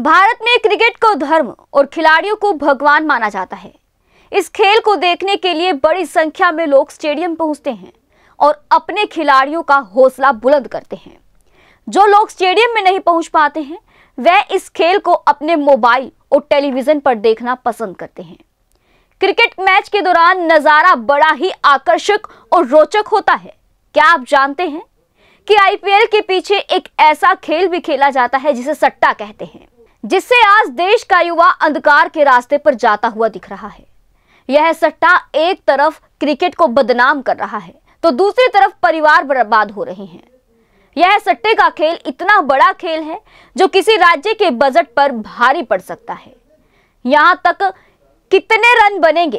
भारत में क्रिकेट को धर्म और खिलाड़ियों को भगवान माना जाता है। इस खेल को देखने के लिए बड़ी संख्या में लोग स्टेडियम पहुंचते हैं और अपने खिलाड़ियों का हौसला बुलंद करते हैं। जो लोग स्टेडियम में नहीं पहुंच पाते हैं वे इस खेल को अपने मोबाइल और टेलीविजन पर देखना पसंद करते हैं। क्रिकेट मैच के दौरान नज़ारा बड़ा ही आकर्षक और रोचक होता है। क्या आप जानते हैं कि आईपीएल के पीछे एक ऐसा खेल भी खेला जाता है जिसे सट्टा कहते हैं, जिससे आज देश का युवा अंधकार के रास्ते पर जाता हुआ दिख रहा है। यह सट्टा एक तरफ क्रिकेट को बदनाम कर रहा है तो दूसरी तरफ परिवार बर्बाद हो रहे हैं। यह सट्टे का खेल इतना बड़ा खेल है जो किसी राज्य के बजट पर भारी पड़ सकता है। यहाँ तक कितने रन बनेंगे,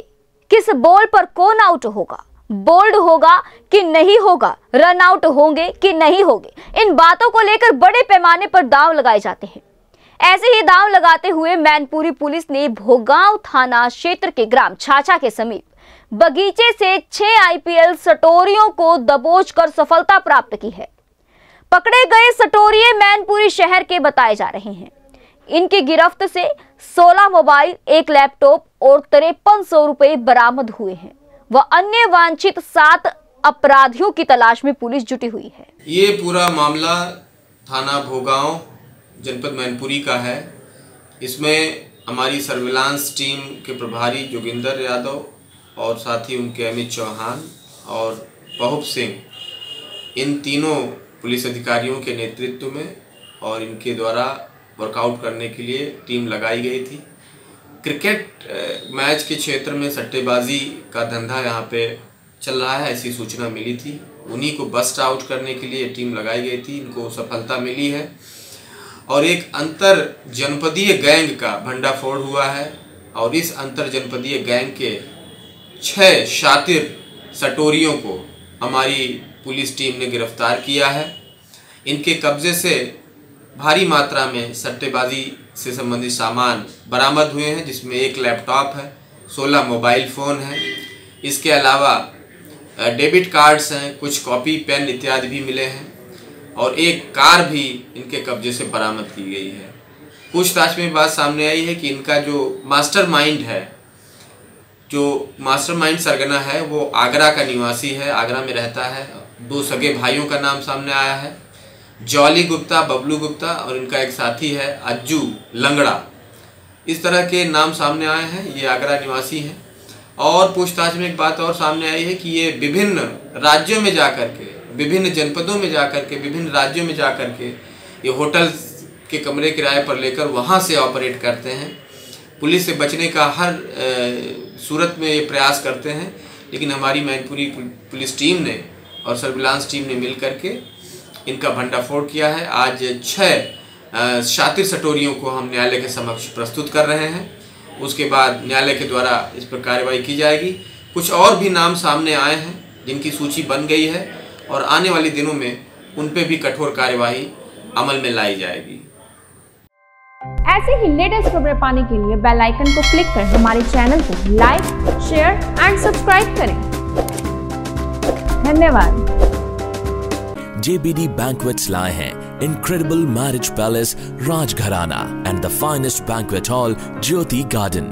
किस बॉल पर कौन आउट होगा, बोल्ड होगा कि नहीं होगा, रन आउट होंगे कि नहीं होंगे, इन बातों को लेकर बड़े पैमाने पर दांव लगाए जाते हैं। ऐसे ही दांव लगाते हुए मैनपुरी पुलिस ने भोगांव थाना क्षेत्र के ग्राम छाछा के समीप बगीचे से 6 आईपीएल सटोरियों को दबोचकर सफलता प्राप्त की है। पकड़े गए सटोरिये मैनपुरी शहर के बताए जा रहे हैं। इनकी गिरफ्त से 16 मोबाइल, एक लैपटॉप और 5300 रुपये बरामद हुए हैं व अन्य वांछित 7 अपराधियों की तलाश में पुलिस जुटी हुई है। ये पूरा मामला थाना भोगांव जनपद मैनपुरी का है। इसमें हमारी सर्विलांस टीम के प्रभारी जोगिंदर यादव और साथ ही उनके अमित चौहान और पाहुप सिंह, इन तीनों पुलिस अधिकारियों के नेतृत्व में और इनके द्वारा वर्कआउट करने के लिए टीम लगाई गई थी। क्रिकेट मैच के क्षेत्र में सट्टेबाजी का धंधा यहाँ पे चल रहा है, ऐसी सूचना मिली थी। उन्हीं को बस्ट आउट करने के लिए टीम लगाई गई थी, इनको सफलता मिली है और एक अंतर जनपदीय गैंग का भंडाफोड़ हुआ है। और इस अंतर जनपदीय गैंग के 6 शातिर सटोरियों को हमारी पुलिस टीम ने गिरफ्तार किया है। इनके कब्जे से भारी मात्रा में सट्टेबाजी से संबंधित सामान बरामद हुए हैं, जिसमें एक लैपटॉप है, 16 मोबाइल फ़ोन है, इसके अलावा डेबिट कार्ड्स हैं, कुछ कॉपी पेन इत्यादि भी मिले हैं और एक कार भी इनके कब्जे से बरामद की गई है। पूछताछ में बात सामने आई है कि इनका जो मास्टरमाइंड है, जो मास्टरमाइंड सरगना है, वो आगरा का निवासी है, आगरा में रहता है। 2 सगे भाइयों का नाम सामने आया है, जौली गुप्ता, बबलू गुप्ता और इनका एक साथी है अज्जू लंगड़ा। इस तरह के नाम सामने आए हैं, ये आगरा निवासी हैं। और पूछताछ में एक बात और सामने आई है कि ये विभिन्न राज्यों में जा कर के, विभिन्न जनपदों में जाकर के, विभिन्न राज्यों में जाकर के ये होटल के कमरे किराए पर लेकर वहाँ से ऑपरेट करते हैं। पुलिस से बचने का हर सूरत में ये प्रयास करते हैं, लेकिन हमारी मैनपुरी पुलिस टीम ने और सर्विलांस टीम ने मिल करके इनका भंडाफोड़ किया है। आज 6 शातिर सटोरियों को हम न्यायालय के समक्ष प्रस्तुत कर रहे हैं। उसके बाद न्यायालय के द्वारा इस पर कार्रवाई की जाएगी। कुछ और भी नाम सामने आए हैं जिनकी सूची बन गई है और आने वाले दिनों में उन पे भी कठोर कार्यवाही अमल में लाई जाएगी। ऐसे ही लेटेस्ट खबरें पाने के लिए बेल आइकन को क्लिक कर हमारे चैनल को लाइक, शेयर एंड सब्सक्राइब करें। धन्यवाद। जेबीडी बैंक्वेट्स लाए हैं incredible marriage palace Rajgharana and the finest banquet hall Jyoti garden.